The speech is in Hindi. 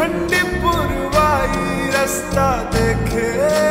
ठंडी पुरवाई रास्ता देखे।